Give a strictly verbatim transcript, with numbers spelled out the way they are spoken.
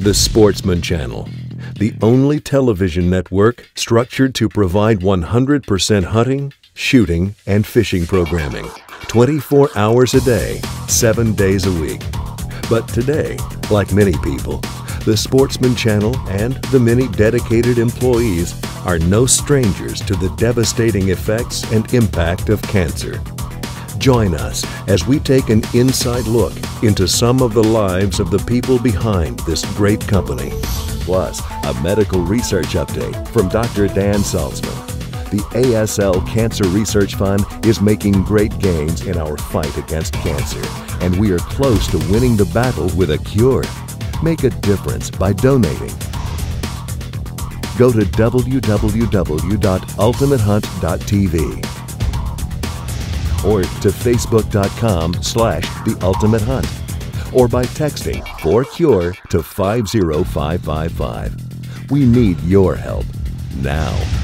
The Sportsman Channel, the only television network structured to provide one hundred percent hunting, shooting, and fishing programming, twenty-four hours a day, seven days a week. But today, like many people, the Sportsman Channel and the many dedicated employees are no strangers to the devastating effects and impact of cancer. Join us as we take an inside look into some of the lives of the people behind this great company. Plus, a medical research update from Doctor Dan Salzman. The A S L Cancer Research Fund is making great gains in our fight against cancer, and we are close to winning the battle with a cure. Make a difference by donating. Go to w w w dot ultimate hunt dot t v. or to facebook dot com slash the ultimate hunt, or by texting FORCURE to five zero five five five. We need your help now.